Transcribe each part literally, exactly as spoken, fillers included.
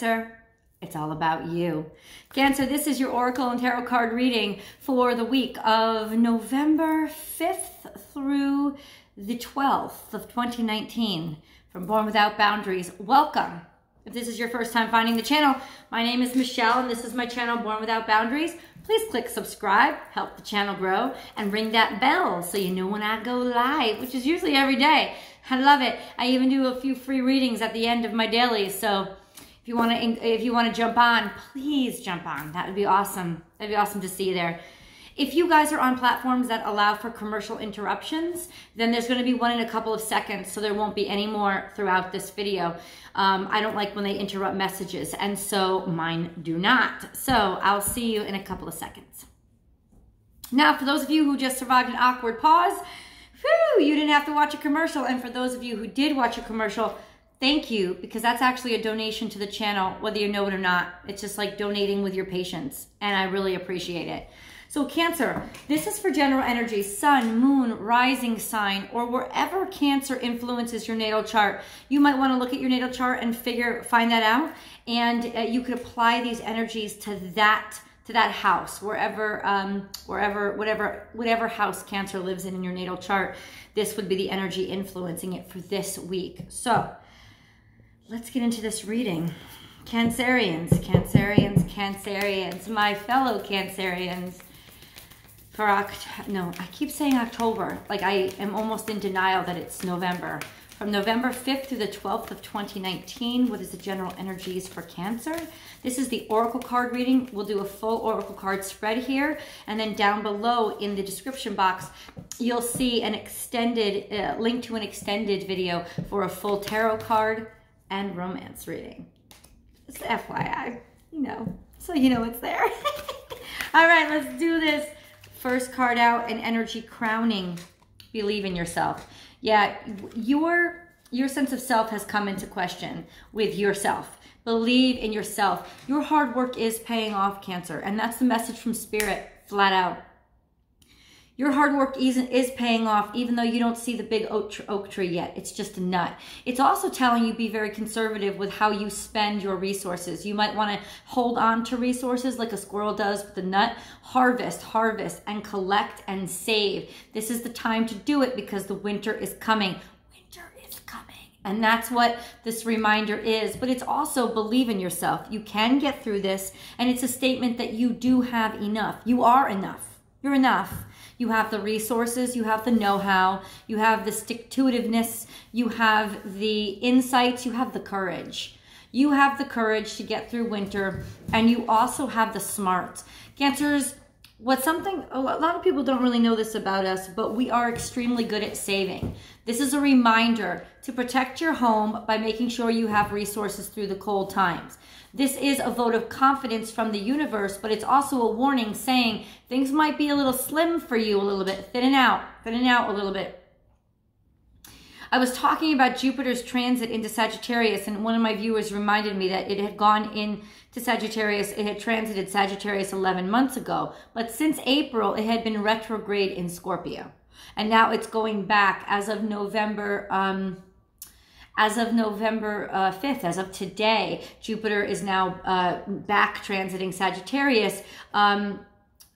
Cancer, it's all about you. Cancer, this is your Oracle and Tarot card reading for the week of November fifth through the twelfth of twenty nineteen from Born Without Boundaries. Welcome. If this is your first time finding the channel, my name is Michelle and this is my channel, Born Without Boundaries. Please click subscribe, help the channel grow, and ring that bell so you know when I go live, which is usually every day. I love it. I even do a few free readings at the end of my dailies, so if you want to if you want to jump on, please jump on. That would be awesome. That'd be awesome to see you there. If you guys are on platforms that allow for commercial interruptions, then there's going to be one in a couple of seconds, so there won't be any more throughout this video. Um, I don't like when they interrupt messages, and so mine do not. So I'll see you in a couple of seconds. Now, for those of you who just survived an awkward pause, whew, you didn't have to watch a commercial. And for those of you who did watch a commercial, thank you, because that's actually a donation to the channel, whether you know it or not. It's just like donating with your patience, and I really appreciate it. So Cancer, this is for general energy, sun, moon, rising sign, or wherever Cancer influences your natal chart. You might want to look at your natal chart and figure, find that out, and uh, you could apply these energies to that, to that house, wherever, um, wherever, whatever, whatever house Cancer lives in in your natal chart. This would be the energy influencing it for this week. So let's get into this reading. Cancerians, Cancerians, Cancerians, my fellow Cancerians. For Oct- no, I keep saying October. Like I am almost in denial that it's November. From November fifth through the twelfth of twenty nineteen, what is the general energies for Cancer? This is the Oracle card reading. We'll do a full Oracle card spread here. And then down below in the description box, you'll see an extended, uh, link to an extended video for a full tarot card and romance reading. Just F Y I, you know, so you know it's there. All right, let's do this. First card out, an energy crowning. Believe in yourself. Yeah, your your sense of self has come into question with yourself. Believe in yourself. Your hard work is paying off, Cancer, and that's the message from Spirit, flat out. Your hard work is, is paying off, even though you don't see the big oak, tr oak tree yet. It's just a nut. It's also telling you be very conservative with how you spend your resources. You might want to hold on to resources like a squirrel does with a nut. Harvest, harvest, and collect and save. This is the time to do it because the winter is coming. Winter is coming. And that's what this reminder is. But it's also believe in yourself. You can get through this. And it's a statement that you do have enough. You are enough. You're enough. You have the resources, you have the know-how, you have the stick-to-itiveness, you have the insights, you have the courage. You have the courage to get through winter, and you also have the smarts. Cancers, what's something, a lot of people don't really know this about us, but we are extremely good at saving. This is a reminder to protect your home by making sure you have resources through the cold times. This is a vote of confidence from the universe, but it's also a warning saying things might be a little slim for you a little bit. Thin it out, thin it out a little bit. I was talking about Jupiter's transit into Sagittarius, and one of my viewers reminded me that it had gone into Sagittarius. It had transited Sagittarius eleven months ago, but since April, it had been retrograde in Scorpio. And now it's going back as of November... Um, As of November uh, fifth, as of today, Jupiter is now uh, back transiting Sagittarius. Um,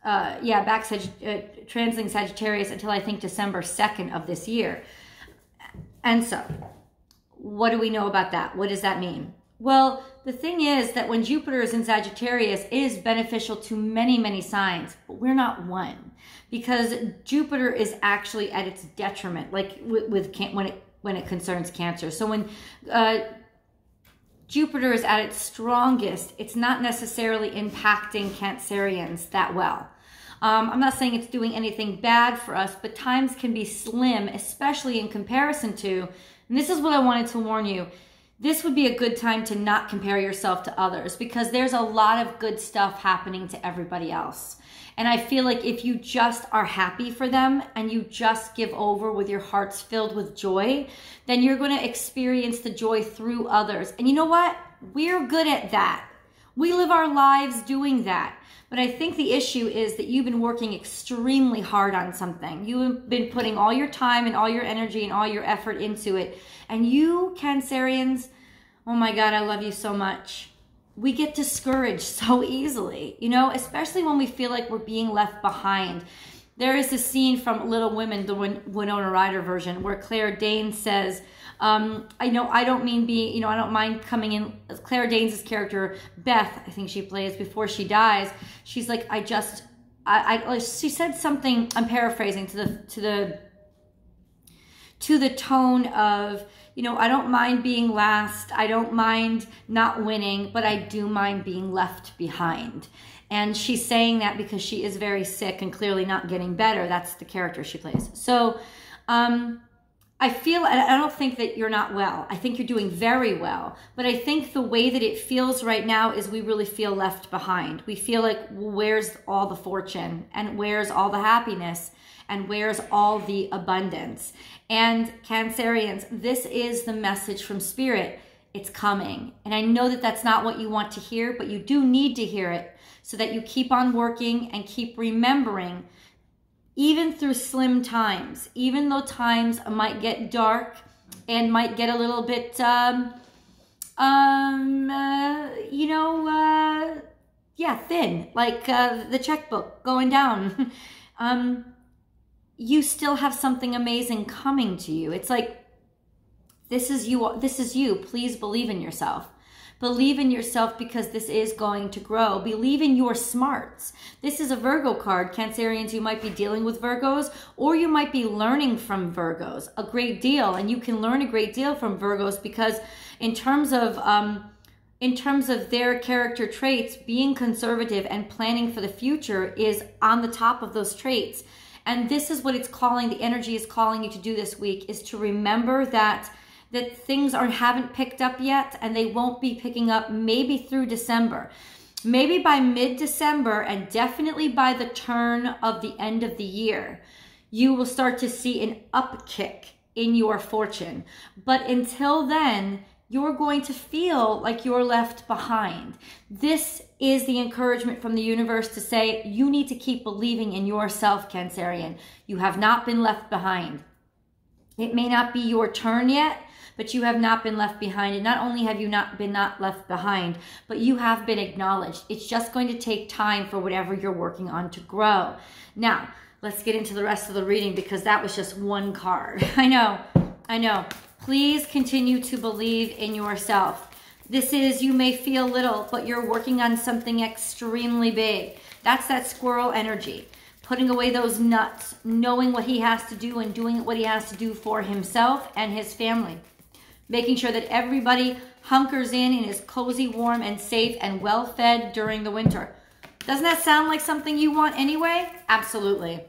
uh, yeah, back Sag uh, transiting Sagittarius until I think December second of this year. And so, what do we know about that? What does that mean? Well, the thing is that when Jupiter is in Sagittarius, it is beneficial to many, many signs, but we're not one. Because Jupiter is actually at its detriment, like with, with when it when it concerns Cancer. So when uh, Jupiter is at its strongest, it's not necessarily impacting Cancerians that well. Um, I'm not saying it's doing anything bad for us, but times can be slim, especially in comparison to, and this is what I wanted to warn you, this would be a good time to not compare yourself to others because there's a lot of good stuff happening to everybody else. And I feel like if you just are happy for them and you just give over with your hearts filled with joy, then you're going to experience the joy through others. And you know what? We're good at that. We live our lives doing that. But I think the issue is that you've been working extremely hard on something. You've been putting all your time and all your energy and all your effort into it. And you, Cancerians, oh my God, I love you so much. we get discouraged so easily, you know, especially when we feel like we're being left behind. There is a scene from Little Women, the Win Winona Ryder version, where Claire Danes says, um, I know I don't mean being, you know, I don't mind coming in. Claire Danes' character, Beth, I think she plays, before she dies, she's like, I just, I, I, she said something, I'm paraphrasing, to the, to the, to the tone of, you know, I don't mind being last, I don't mind not winning, but I do mind being left behind. And she's saying that because she is very sick and clearly not getting better. That's the character she plays. So um, I feel, I don't think that you're not well. I think you're doing very well. But I think the way that it feels right now is we really feel left behind. We feel like, well, where's all the fortune? And where's all the happiness? And where's all the abundance? And Cancerians, this is the message from Spirit. It's coming. And I know that that's not what you want to hear, but you do need to hear it so that you keep on working and keep remembering, even through slim times, even though times might get dark and might get a little bit, um, um, uh, you know, uh, yeah, thin, like uh, the checkbook going down. um, you still have something amazing coming to you. It's like, this is you. This is you. Please believe in yourself. Believe in yourself because this is going to grow. Believe in your smarts. This is a Virgo card. Cancerians, you might be dealing with Virgos, or you might be learning from Virgos a great deal. And you can learn a great deal from Virgos because in terms of, um, in terms of their character traits, being conservative and planning for the future is on the top of those traits. And this is what it's calling, the energy is calling you to do this week, is to remember that that things are, haven't picked up yet, and they won't be picking up maybe through December. Maybe by mid-December, and definitely by the turn of the end of the year, you will start to see an upkick in your fortune. But until then, you're going to feel like you're left behind. This is the encouragement from the universe to say, you need to keep believing in yourself, Cancerian. You have not been left behind. It may not be your turn yet, but you have not been left behind. And not only have you not been not left behind, but you have been acknowledged. It's just going to take time for whatever you're working on to grow. Now, let's get into the rest of the reading because that was just one card. I know, I know. Please continue to believe in yourself. This is, you may feel little, but you're working on something extremely big. That's that squirrel energy. Putting away those nuts, knowing what he has to do and doing what he has to do for himself and his family. Making sure that everybody hunkers in and is cozy, warm, and safe and well-fed during the winter. Doesn't that sound like something you want anyway? Absolutely.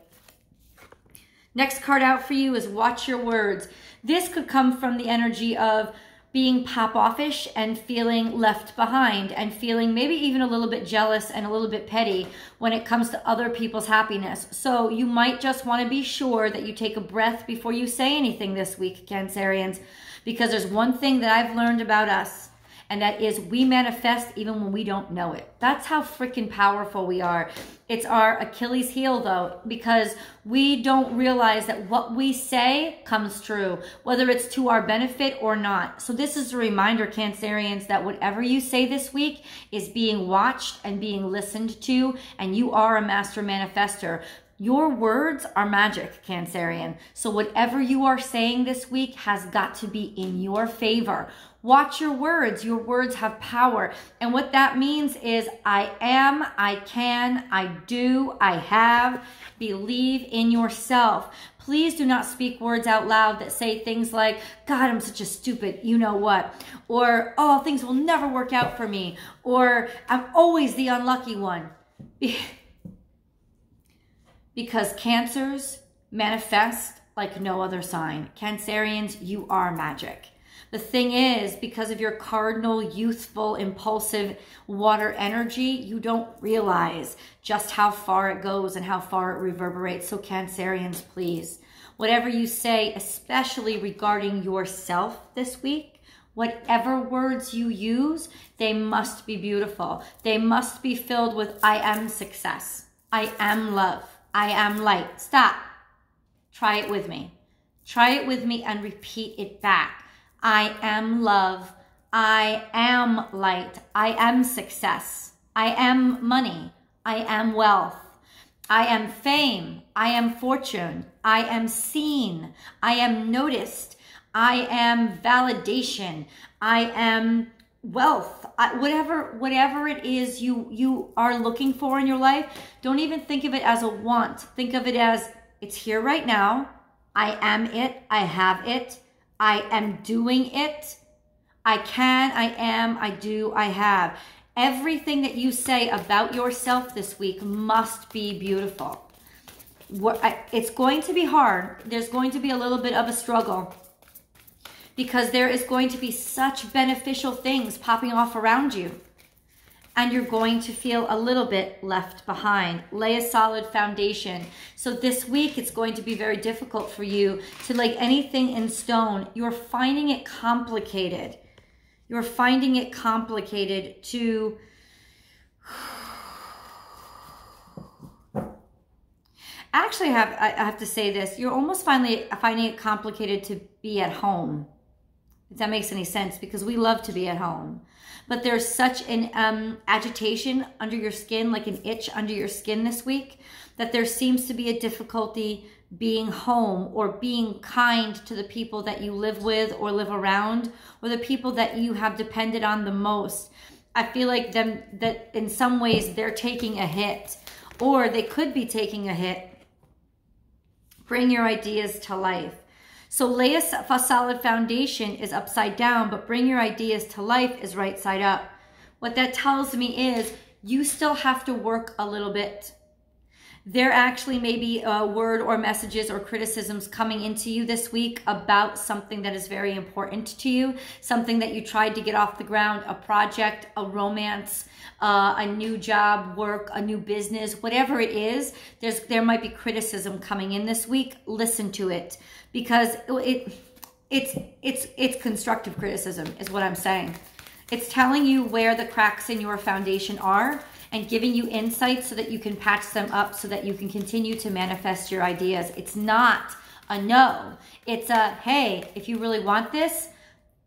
Next card out for you is Watch Your Words. This could come from the energy of being pop-offish and feeling left behind and feeling maybe even a little bit jealous and a little bit petty when it comes to other people's happiness. So you might just want to be sure that you take a breath before you say anything this week, Cancerians, because there's one thing that I've learned about us, and that is we manifest even when we don't know it. That's how freaking powerful we are. It's our Achilles heel, though, because we don't realize that what we say comes true, whether it's to our benefit or not. So this is a reminder, Cancerians, that whatever you say this week is being watched and being listened to, and you are a master manifester. Your words are magic, Cancerian. So whatever you are saying this week has got to be in your favor. Watch your words. Your words have power. And what that means is I am, I can, I do, I have. Believe in yourself. Please do not speak words out loud that say things like, God, I'm such a stupid, you know what, or, oh, things will never work out for me, or I'm always the unlucky one. Because Cancers manifest like no other sign. Cancerians, you are magic. The thing is, because of your cardinal, youthful, impulsive water energy, you don't realize just how far it goes and how far it reverberates. So Cancerians, please, whatever you say, especially regarding yourself this week, whatever words you use, they must be beautiful. They must be filled with I am success. I am love. I am light. Stop. Try it with me. Try it with me and repeat it back. I am love. I am light. I am success. I am money. I am wealth. I am fame. I am fortune. I am seen. I am noticed. I am validation. I am wealth. I, whatever, whatever it is you, you are looking for in your life, don't even think of it as a want. Think of it as it's here right now. I am it. I have it. I am doing it. I can, I am, I do, I have. Everything that you say about yourself this week must be beautiful. It's going to be hard. There's going to be a little bit of a struggle because there is going to be such beneficial things popping off around you, and you're going to feel a little bit left behind. Lay a solid foundation. So this week, it's going to be very difficult for you to lay anything in stone. You're finding it complicated. You're finding it complicated to, actually, I have, I have to say this, you're almost finally finding it complicated to be at home, if that makes any sense, because we love to be at home. But there's such an um, agitation under your skin, like an itch under your skin this week, that there seems to be a difficulty being home or being kind to the people that you live with or live around, or the people that you have depended on the most. I feel like them that in some ways they're taking a hit, or they could be taking a hit. Bring your ideas to life. So lay a solid foundation is upside down, but bring your ideas to life is right side up. What that tells me is you still have to work a little bit. There actually may be a word or messages or criticisms coming into you this week about something that is very important to you, something that you tried to get off the ground, a project, a romance, uh, a new job, work, a new business, whatever it is. There's, there might be criticism coming in this week. Listen to it, because it, it's, it's, it's constructive criticism is what I'm saying. It's telling you where the cracks in your foundation are and giving you insights so that you can patch them up so that you can continue to manifest your ideas. It's not a no. It's a, hey, if you really want this,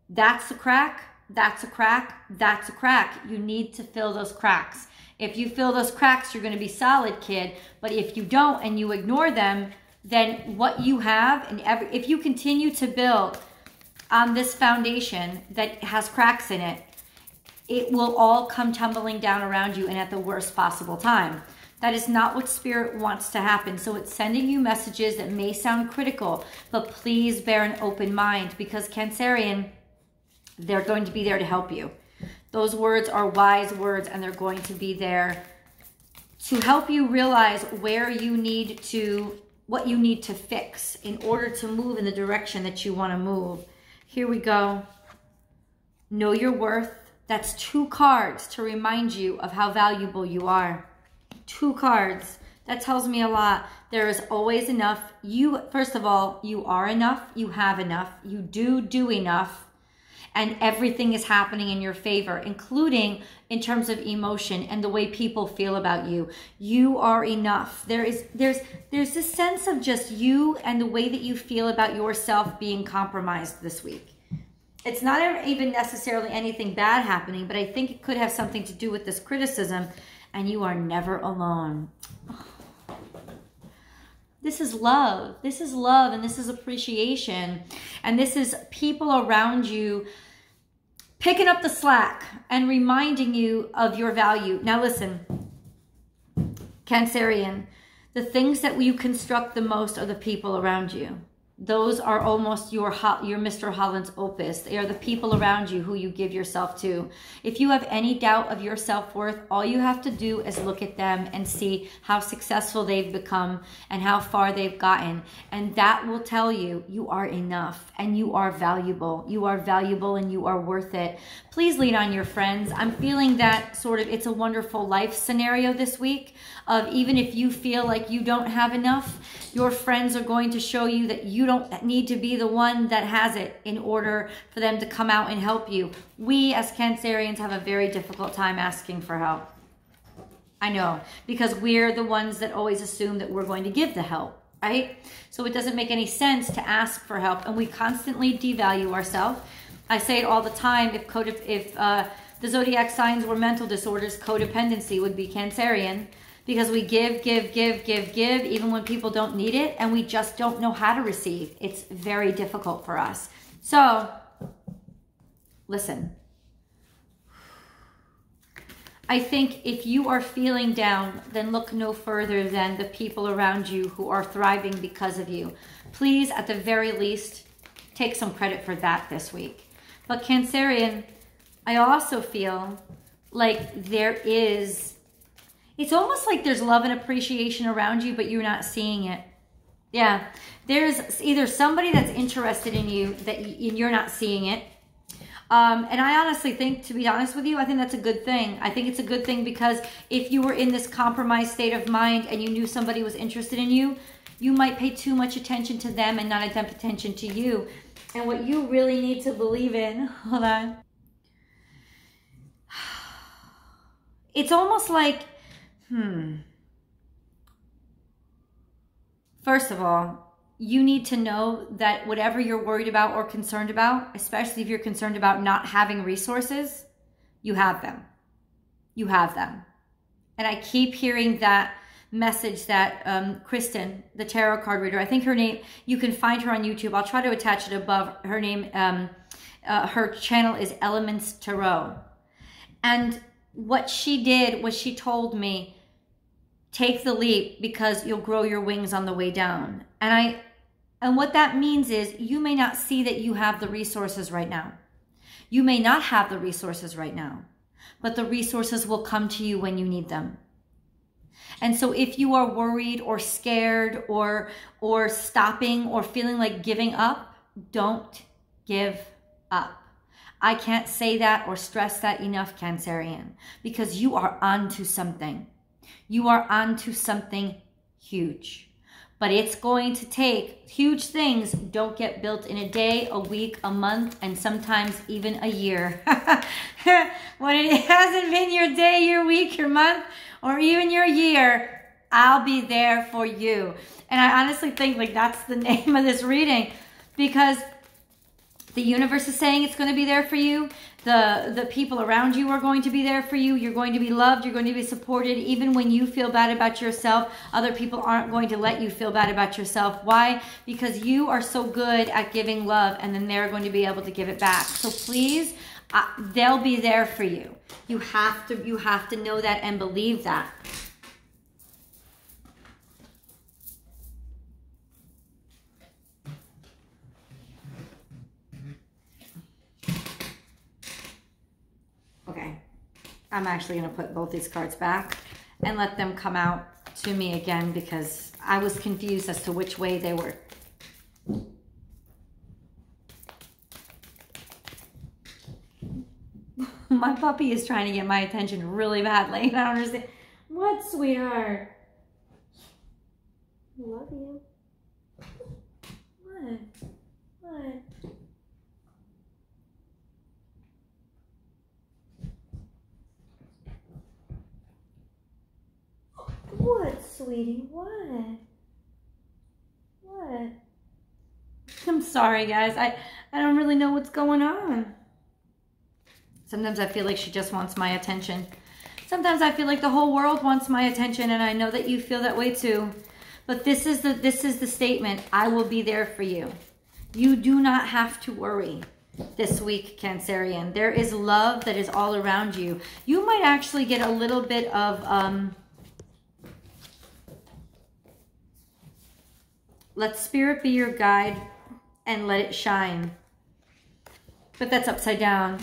that's a crack, that's a crack, that's a crack. You need to fill those cracks. If you fill those cracks, you're going to be solid, kid. But if you don't and you ignore them, then what you have, and every, if you continue to build on this foundation that has cracks in it, it will all come tumbling down around you and at the worst possible time. That is not what spirit wants to happen. So it's sending you messages that may sound critical, but please bear an open mind, because Cancerian, they're going to be there to help you. Those words are wise words, and they're going to be there to help you realize where you need to, what you need to fix in order to move in the direction that you want to move. Here we go. Know your worth. That's two cards to remind you of how valuable you are. Two cards. That tells me a lot. There is always enough. You, first of all, you are enough. You have enough. You do do enough. And everything is happening in your favor, including in terms of emotion and the way people feel about you. You are enough. There is, there's, there's this sense of just you and the way that you feel about yourself being compromised this week. It's not even necessarily anything bad happening, but I think it could have something to do with this criticism. And you are never alone. Oh. This is love. This is love, and this is appreciation. And this is people around you picking up the slack and reminding you of your value. Now listen, Cancerian, the things that you construct the most are the people around you. Those are almost your your Mister Holland's opus. They are the people around you who you give yourself to. If you have any doubt of your self-worth, all you have to do is look at them and see how successful they've become and how far they've gotten. And that will tell you you are enough and you are valuable. You are valuable and you are worth it. Please lean on your friends. I'm feeling that sort of It's a Wonderful Life scenario this week of even if you feel like you don't have enough, your friends are going to show you that you don't need to be the one that has it in order for them to come out and help you. We as Cancerians have a very difficult time asking for help. I know, because we're the ones that always assume that we're going to give the help, right? So it doesn't make any sense to ask for help, and we constantly devalue ourselves. I say it all the time, if code if uh, the zodiac signs were mental disorders, codependency would be Cancerian, because we give, give, give, give, give, even when people don't need it, and we just don't know how to receive. It's very difficult for us. So, listen. I think if you are feeling down, then look no further than the people around you who are thriving because of you. Please, at the very least, take some credit for that this week. But Cancerian, I also feel like there is, it's almost like there's love and appreciation around you, but you're not seeing it. Yeah, there's either somebody that's interested in you that you're not seeing it. Um, and I honestly think, to be honest with you, I think that's a good thing. I think it's a good thing because if you were in this compromised state of mind and you knew somebody was interested in you, you might pay too much attention to them and not enough attention to you. And what you really need to believe in, hold on. It's almost like, hmm. First of all, you need to know that whatever you're worried about or concerned about, especially if you're concerned about not having resources, you have them. You have them. And I keep hearing that message that um, Kristen, the tarot card reader, I think her name, you can find her on YouTube. I'll try to attach it above. Her name, um, uh, her channel is Elements Tarot. And what she did was she told me, take the leap because you'll grow your wings on the way down. And I... And what that means is you may not see that you have the resources right now. You may not have the resources right now, but the resources will come to you when you need them. And so if you are worried or scared or, or stopping or feeling like giving up, don't give up. I can't say that or stress that enough, Cancerian, because you are onto something. You are onto something huge. But it's going to take huge things. Don't get built in a day, a week, a month, and sometimes even a year. When it hasn't been your day, your week, your month, or even your year, I'll be there for you. And I honestly think like that's the name of this reading, because the universe is saying it's going to be there for you. The, the people around you are going to be there for you. You're going to be loved. You're going to be supported. Even when you feel bad about yourself, other people aren't going to let you feel bad about yourself. Why? Because you are so good at giving love, and then they're going to be able to give it back. So please, uh, they'll be there for you. You have to, you have to know that and believe that. I'm actually going to put both these cards back and let them come out to me again, because I was confused as to which way they were. My puppy is trying to get my attention really badly. I don't understand. What, sweetheart? I love you. What? What? What, sweetie? What? What? I'm sorry, guys. I, I don't really know what's going on. Sometimes I feel like she just wants my attention. Sometimes I feel like the whole world wants my attention, and I know that you feel that way too. But this is the, this is the statement. I will be there for you. You do not have to worry this week, Cancerian. There is love that is all around you. You might actually get a little bit of... Um, let spirit be your guide and let it shine. But that's upside down.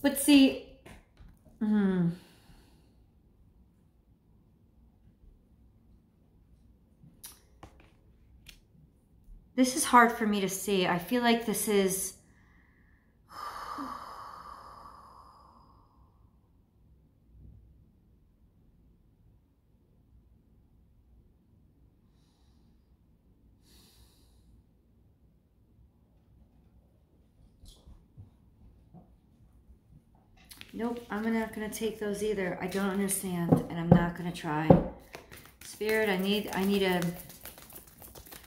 But see, hmm. This is hard for me to see. I feel like this is... Nope, I'm not going to take those either. I don't understand, and I'm not going to try. Spirit, I need, I need a,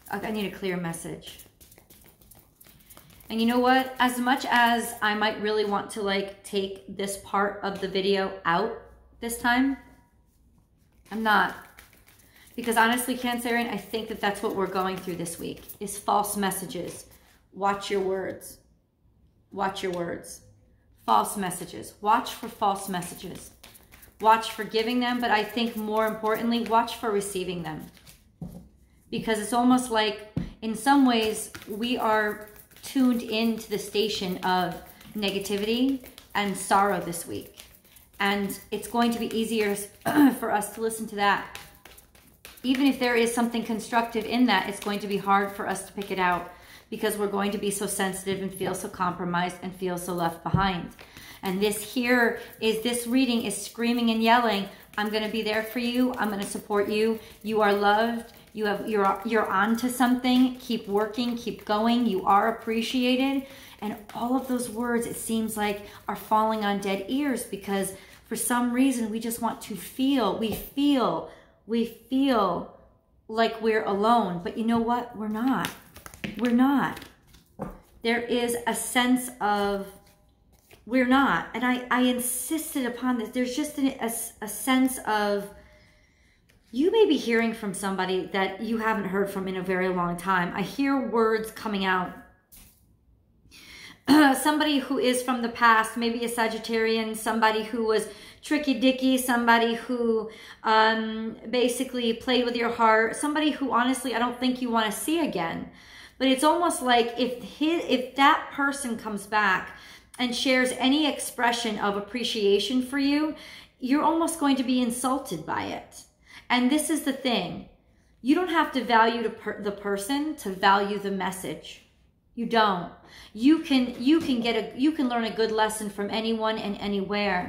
I need a clear message. And you know what? As much as I might really want to like take this part of the video out this time, I'm not. Because honestly, Cancerian, I think that that's what we're going through this week, is false messages. Watch your words. Watch your words. False messages. Watch for false messages. Watch for giving them, but I think more importantly, watch for receiving them. Because it's almost like, in some ways, we are tuned into the station of negativity and sorrow this week. And it's going to be easier for us to listen to that. Even if there is something constructive in that, it's going to be hard for us to pick it out because we're going to be so sensitive and feel so compromised and feel so left behind. And this here is, this reading is screaming and yelling, I'm going to be there for you. I'm going to support you. You are loved. You have, you're, you're on to something. Keep working, keep going. You are appreciated. And all of those words, it seems like, are falling on dead ears because for some reason we just want to feel, we feel We feel like we're alone, but you know what? We're not. We're not. There is a sense of we're not. And I, I insisted upon this. There's just an, a, a sense of you may be hearing from somebody that you haven't heard from in a very long time. I hear words coming out. Somebody who is from the past, maybe a Sagittarian, somebody who was tricky dicky, somebody who um, basically played with your heart, somebody who honestly I don't think you want to see again. But it's almost like if his, if that person comes back and shares any expression of appreciation for you, you're almost going to be insulted by it. And this is the thing. You don't have to value the, per the person to value the message. You don't. You can you can get a you can learn a good lesson from anyone and anywhere.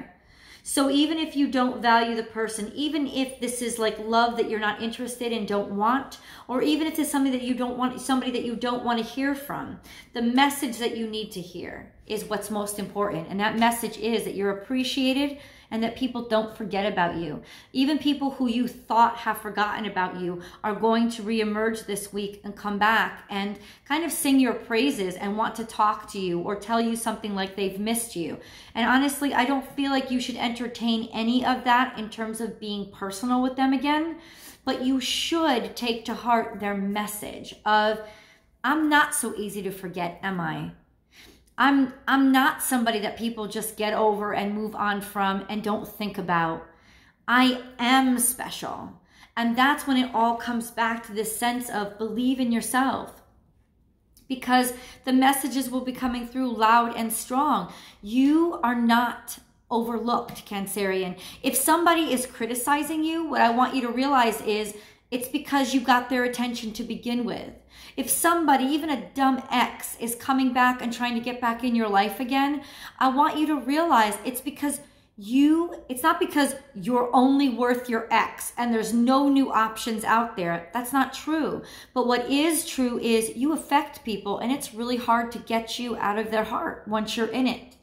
So even if you don't value the person, even if this is like love that you're not interested in, don't want, or even if it's something that you don't want, somebody that you don't want to hear from, the message that you need to hear is what's most important. And that message is that you're appreciated and that people don't forget about you. Even people who you thought have forgotten about you are going to reemerge this week and come back and kind of sing your praises and want to talk to you or tell you something like they've missed you. And honestly, I don't feel like you should entertain any of that in terms of being personal with them again, but you should take to heart their message of, I'm not so easy to forget, am I? I'm, I'm not somebody that people just get over and move on from and don't think about. I am special. And that's when it all comes back to this sense of believe in yourself. Because the messages will be coming through loud and strong. You are not overlooked, Cancerian. If somebody is criticizing you, what I want you to realize is it's because you got their attention to begin with. If somebody, even a dumb ex, is coming back and trying to get back in your life again, I want you to realize it's because you, it's not because you're only worth your ex and there's no new options out there. That's not true. But what is true is you affect people and it's really hard to get you out of their heart once you're in it.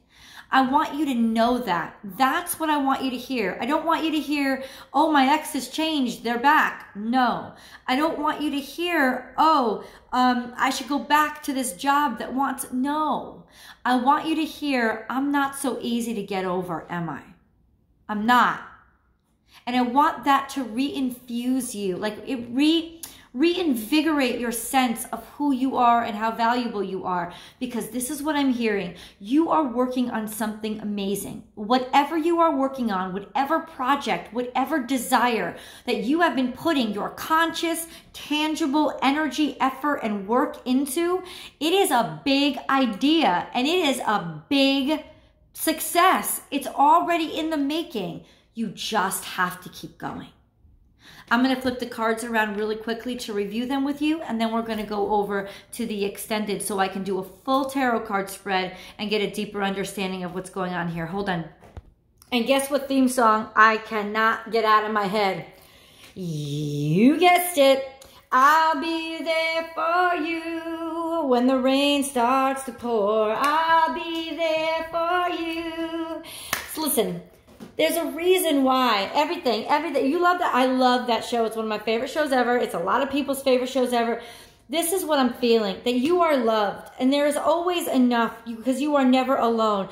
I want you to know that. That's what I want you to hear. I don't want you to hear, oh, my ex has changed. They're back. No. I don't want you to hear, oh, um, I should go back to this job that wants. No. I want you to hear, I'm not so easy to get over, am I? I'm not. And I want that to reinfuse you. Like, it re... reinvigorate your sense of who you are and how valuable you are, because this is what I'm hearing. You are working on something amazing. Whatever you are working on, whatever project, whatever desire that you have been putting your conscious, tangible energy, effort, and work into, it is a big idea and it is a big success. It's already in the making. You just have to keep going. I'm going to flip the cards around really quickly to review them with you, and then we're going to go over to the extended so I can do a full tarot card spread and get a deeper understanding of what's going on here. Hold on. And guess what theme song I cannot get out of my head? You guessed it. I'll be there for you when the rain starts to pour. I'll be there for you. So listen. There's a reason why everything, everything, you love that. I love that show. It's one of my favorite shows ever. It's a lot of people's favorite shows ever. This is what I'm feeling, that you are loved and there is always enough because you are never alone.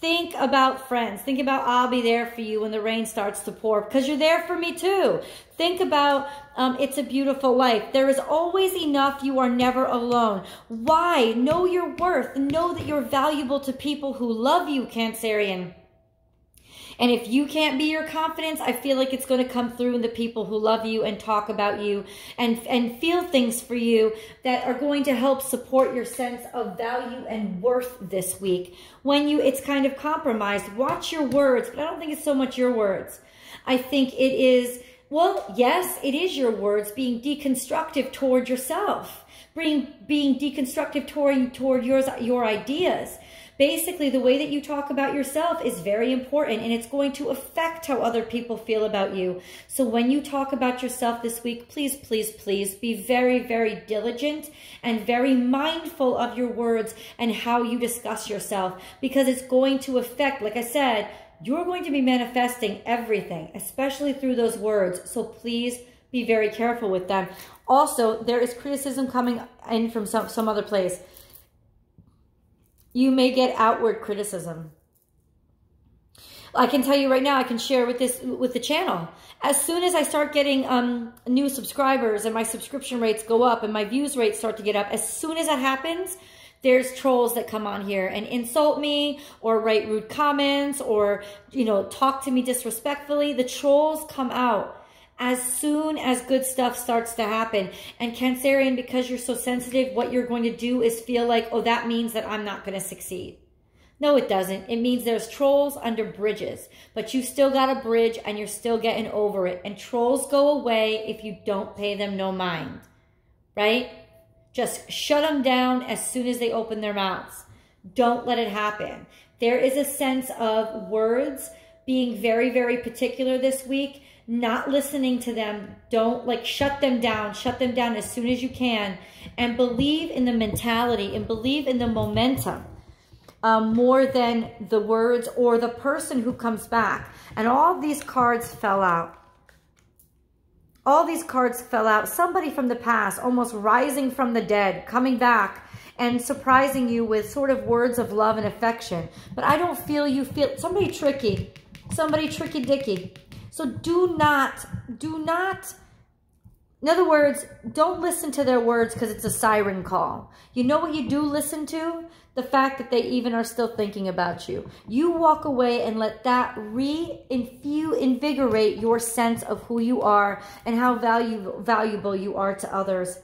Think about friends. Think about, I'll be there for you when the rain starts to pour because you're there for me too. Think about, um, it's a beautiful life. There is always enough. You are never alone. Why? Know your worth. Know that you're valuable to people who love you, Cancerian. And if you can't be your confidence, I feel like it's going to come through in the people who love you and talk about you and, and feel things for you that are going to help support your sense of value and worth this week. When you, it's kind of compromised. Watch your words, but I don't think it's so much your words. I think it is, well, yes, it is your words being deconstructive toward yourself, being, being deconstructive toward, toward yours, your ideas. Basically, the way that you talk about yourself is very important, and it's going to affect how other people feel about you. So when you talk about yourself this week, please, please, please be very, very diligent and very mindful of your words and how you discuss yourself, because it's going to affect, like I said, you're going to be manifesting everything, especially through those words. So please be very careful with them. Also, there is criticism coming in from some, some other place. You may get outward criticism. I can tell you right now, I can share with this, with the channel. As soon as I start getting um, new subscribers and my subscription rates go up and my views rates start to get up, as soon as that happens, there's trolls that come on here and insult me or write rude comments or, you know, talk to me disrespectfully. The trolls come out as soon as good stuff starts to happen. And Cancerian, because you're so sensitive, what you're going to do is feel like, oh, that means that I'm not going to succeed. No, it doesn't. It means there's trolls under bridges, but you still got a bridge and you're still getting over it. And trolls go away if you don't pay them no mind, right? Just shut them down as soon as they open their mouths. Don't let it happen. There is a sense of words being very, very particular this week. Not listening to them. Don't like shut them down. Shut them down as soon as you can, and believe in the mentality and believe in the momentum um, more than the words or the person who comes back. And all these cards fell out. All these cards fell out. Somebody from the past, almost rising from the dead, coming back and surprising you with sort of words of love and affection. But I don't feel you feel somebody tricky, somebody tricky dicky. So do not, do not, in other words, don't listen to their words because it's a siren call. You know what you do listen to? The fact that they even are still thinking about you. You walk away and let that reinvigorate your sense of who you are and how value, valuable you are to others.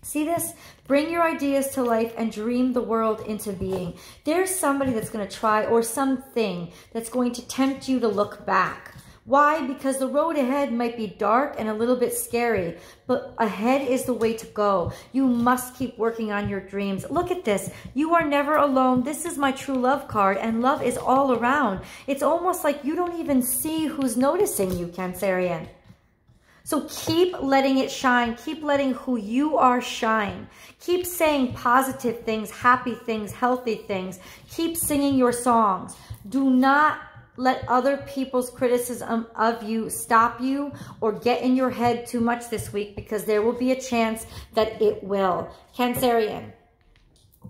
See this? Bring your ideas to life and dream the world into being. There's somebody that's going to try or something that's going to tempt you to look back. Why? Because the road ahead might be dark and a little bit scary, but ahead is the way to go. You must keep working on your dreams. Look at this. You are never alone. This is my true love card, and love is all around. It's almost like you don't even see who's noticing you, Cancerian. So keep letting it shine. Keep letting who you are shine. Keep saying positive things, happy things, healthy things. Keep singing your songs. Do not let other people's criticism of you stop you or get in your head too much this week, because there will be a chance that it will. Cancerian,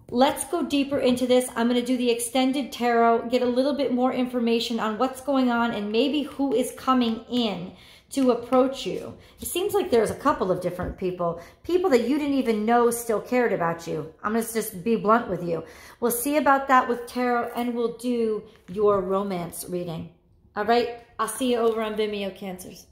let's go deeper into this. I'm going to do the extended tarot, get a little bit more information on what's going on and maybe who is coming in to approach you. It seems like there's a couple of different people, people that you didn't even know still cared about you. I'm gonna just be blunt with you. We'll see about that with tarot, and we'll do your romance reading. All right, I'll see you over on Vimeo, Cancers.